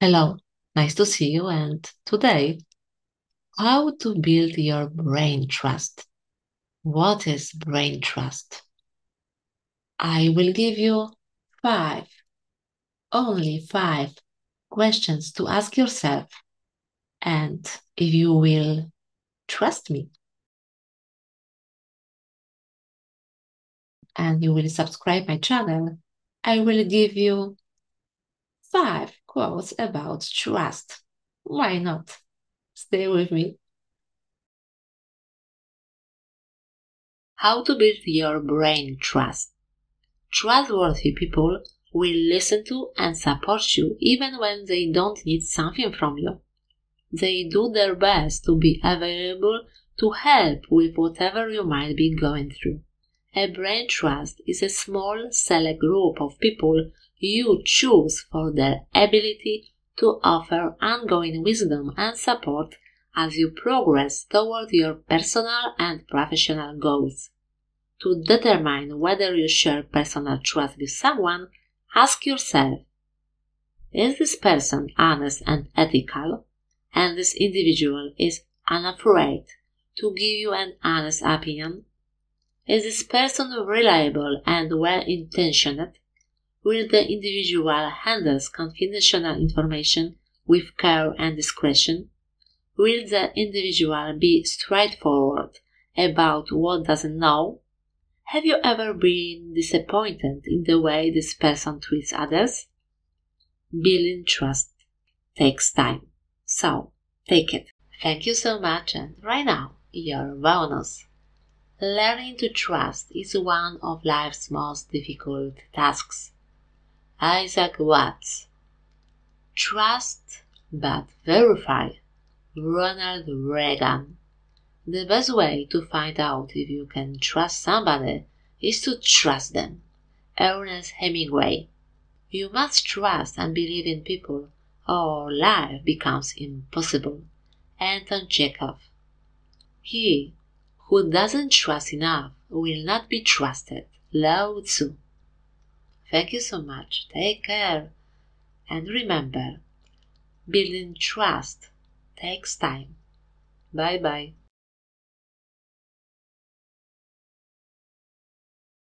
Hello, nice to see you. And today, how to build your brain trust. What is brain trust? I will give you only five questions to ask yourself. And if you will trust me, and you will subscribe my channel, I will give you 5 quotes about trust. Why not? Stay with me. How to build your brain trust. Trustworthy people will listen to and support you even when they don't need something from you. They do their best to be available to help with whatever you might be going through. A brain trust is a small select group of people you choose for their ability to offer ongoing wisdom and support as you progress toward your personal and professional goals. To determine whether you share personal trust with someone, ask yourself, is this person honest and ethical? And this individual is unafraid to give you an honest opinion? Is this person reliable and well-intentioned? Will the individual handle confidential information with care and discretion? Will the individual be straightforward about what doesn't know? Have you ever been disappointed in the way this person treats others? Building trust takes time, so take it. Thank you so much, and right now, your bonus. Learning to trust is one of life's most difficult tasks. Isaac Watts. Trust but verify. Ronald Reagan. The best way to find out if you can trust somebody is to trust them. Ernest Hemingway. You must trust and believe in people, or life becomes impossible. Anton Chekhov. He who doesn't trust enough will not be trusted. Lao Tzu. Thank you so much. Take care. And remember, building trust takes time. Bye-bye.